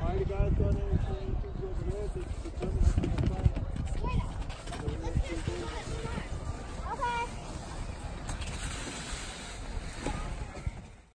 All right, guys,